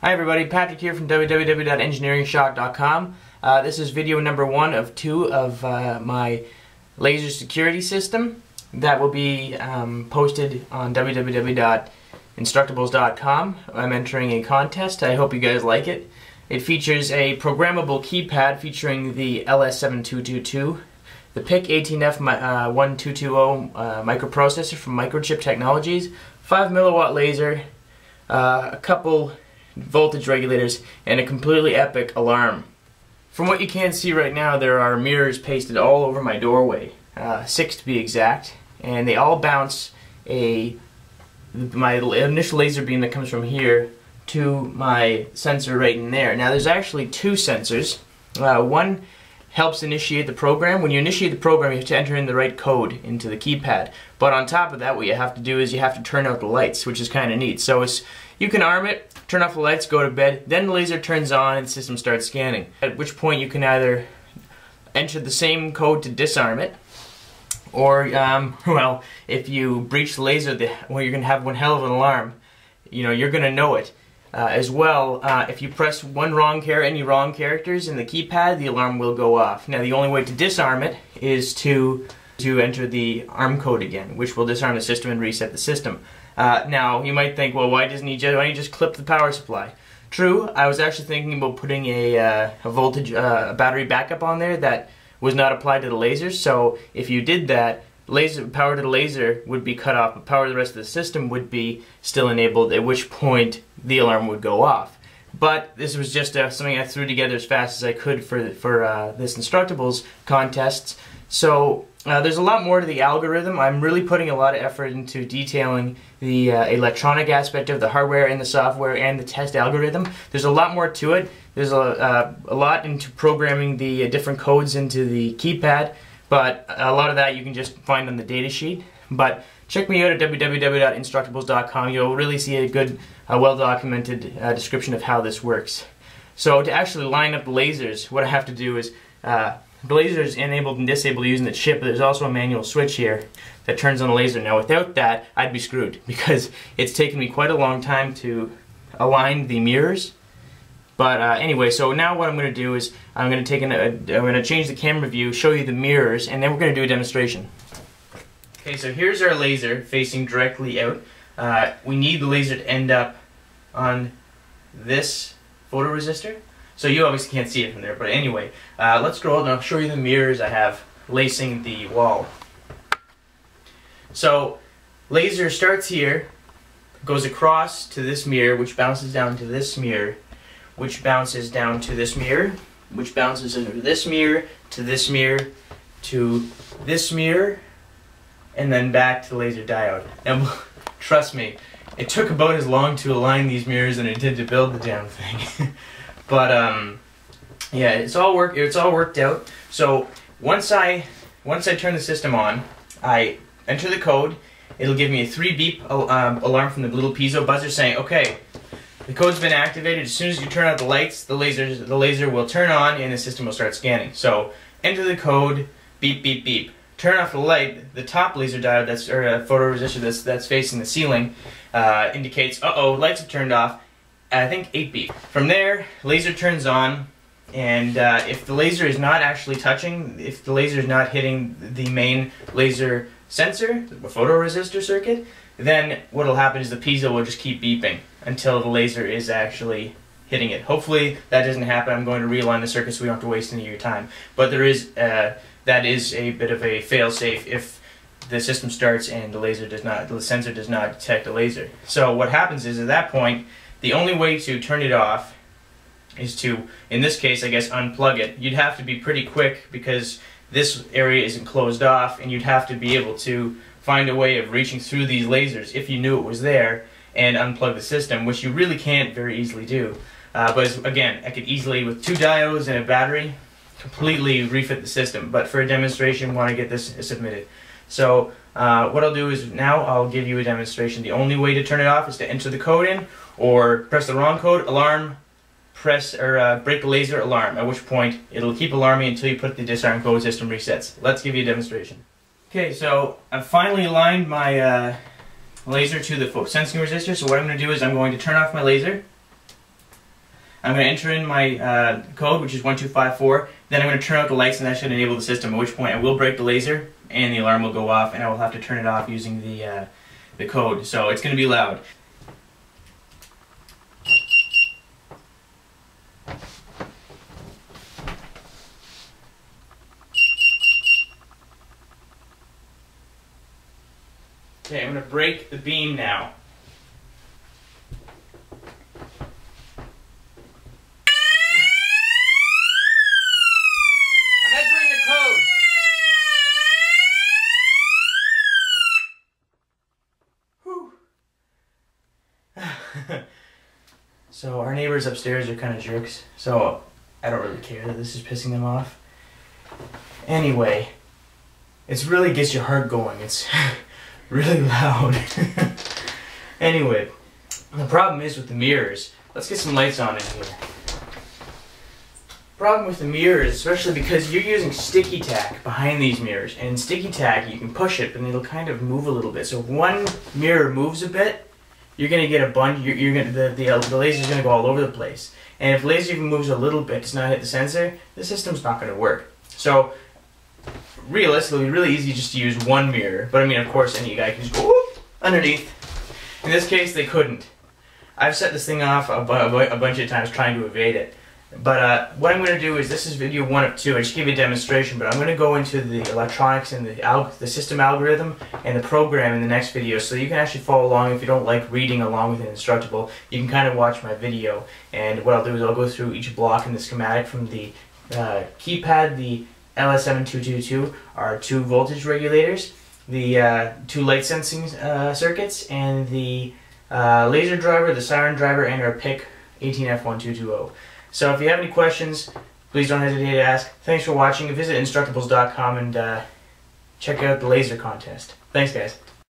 Hi everybody, Patrick here from www.engineeringshock.com. This is video number 1 of 2 of my laser security system that will be posted on www.instructables.com. I'm entering a contest. I hope you guys like it. It features a programmable keypad featuring the LS7222, the PIC18F1220 microprocessor from Microchip Technologies, 5 milliwatt laser, a couple voltage regulators, and a completely epic alarm. From what you can see right now, there are mirrors pasted all over my doorway, 6 to be exact, and they all bounce my initial laser beam that comes from here to my sensor right in there. Now there's actually 2 sensors. One helps initiate the program. When you initiate the program, you have to enter in the right code into the keypad. But on top of that, what you have to do is you have to turn out the lights, which is kind of neat. So you can arm it, turn off the lights, go to bed, then the laser turns on and the system starts scanning. At which point you can either enter the same code to disarm it, or, well, if you breach the laser, you're going to have one hell of an alarm. You know, you're going to know it. As well, if you press any wrong characters in the keypad, the alarm will go off. Now the only way to disarm it is to enter the arm code again, which will disarm the system and reset the system. Now you might think, well, why don't you just clip the power supply? True, I was actually thinking about putting a battery backup on there that was not applied to the laser, so if you did that, power to the laser would be cut off, but power to the rest of the system would be still enabled, at which point the alarm would go off. But this was just something I threw together as fast as I could for this Instructables contest. So there's a lot more to the algorithm. I'm really putting a lot of effort into detailing the electronic aspect of the hardware and the software and the test algorithm. There's a lot more to it. There's a lot into programming the different codes into the keypad. But a lot of that you can just find on the data sheet. But check me out at www.instructables.com. You'll really see a good, well-documented description of how this works. So to actually line up the lasers, what I have to do is, the laser is enabled and disabled using the chip, but there's also a manual switch here that turns on the laser. Now without that, I'd be screwed, because it's taken me quite a long time to align the mirrors. But anyway, so now what I'm going to do is I'm going to change the camera view, show you the mirrors, and then we're going to do a demonstration. Okay, so here's our laser facing directly out. We need the laser to end up on this photoresistor. So you obviously can't see it from there, but anyway, let's scroll and I'll show you the mirrors I have lacing the wall. So laser starts here, goes across to this mirror, which bounces down to this mirror, which bounces down to this mirror, which bounces into this mirror, to this mirror, to this mirror, and then back to the laser diode. And trust me, it took about as long to align these mirrors than it did to build the damn thing. But yeah, it's all worked out. So once I turn the system on, I enter the code. It'll give me a 3 beep alarm from the little piezo buzzer saying, okay, the code's been activated. As soon as you turn out the lights, the laser will turn on and the system will start scanning. So enter the code, beep, beep, beep. Turn off the light, the top laser diode, photoresistor that's facing the ceiling, indicates, uh-oh, lights have turned off, I think 8 beep. From there, laser turns on, and if the laser is not actually touching, if the laser is not hitting the main laser sensor, the photoresistor circuit, then what will happen is the piezo will just keep beeping until the laser is actually hitting it. Hopefully that doesn't happen. I'm going to realign the circuit so we don't have to waste any of your time. But there is that is a bit of a fail-safe if the system starts and the sensor does not detect a laser. So what happens is, at that point, the only way to turn it off is to, in this case, I guess, unplug it. You'd have to be pretty quick because this area isn't closed off, and you'd have to be able to find a way of reaching through these lasers if you knew it was there and unplug the system, which you really can't very easily do. But again, I could easily, with 2 diodes and a battery, completely refit the system. But for a demonstration, I want to get this submitted. So what I'll do is now I'll give you a demonstration. The only way to turn it off is to enter the code in, or press the wrong code, alarm, break the laser, alarm, at which point it'll keep alarming until you put the disarm code, system resets. Let's give you a demonstration. Okay, so I've finally aligned my laser to the sensing resistor, so what I'm going to do is I'm going to turn off my laser, I'm going to enter in my code, which is 1254, then I'm going to turn out the lights, and that should enable the system, at which point I will break the laser and the alarm will go off, and I will have to turn it off using the code. So it's going to be loud. Okay, I'm going to break the beam now. I'm entering the code. Whew. So our neighbors upstairs are kind of jerks, so I don't really care that this is pissing them off. Anyway, it really gets your heart going. It's really loud. Anyway, the problem is with the mirrors. Let's get some lights on in here. Problem with the mirrors, especially because you're using sticky tack behind these mirrors, and sticky tack, you can push it, and it'll kind of move a little bit. So if one mirror moves a bit, you're gonna get a bunch. The laser's gonna go all over the place. And if laser even moves a little bit, it's not hit the sensor, the system's not gonna work. So realistically, really easy just to use one mirror, but I mean, of course, any guy can just go whoop, underneath. In this case, they couldn't. I've set this thing off a bunch of times trying to evade it. But what I'm going to do is, this is video 1 of 2. I just give you a demonstration, but I'm going to go into the electronics and the system algorithm and the program in the next video, so you can actually follow along. If you don't like reading along with an Instructable, you can kind of watch my video. And what I'll do is I'll go through each block in the schematic from the keypad, the LS7222 are 2 voltage regulators, the 2 light sensing circuits, and the laser driver, the siren driver, and our PIC18F1220. So if you have any questions, please don't hesitate to ask. Thanks for watching. Visit Instructables.com and check out the laser contest. Thanks, guys.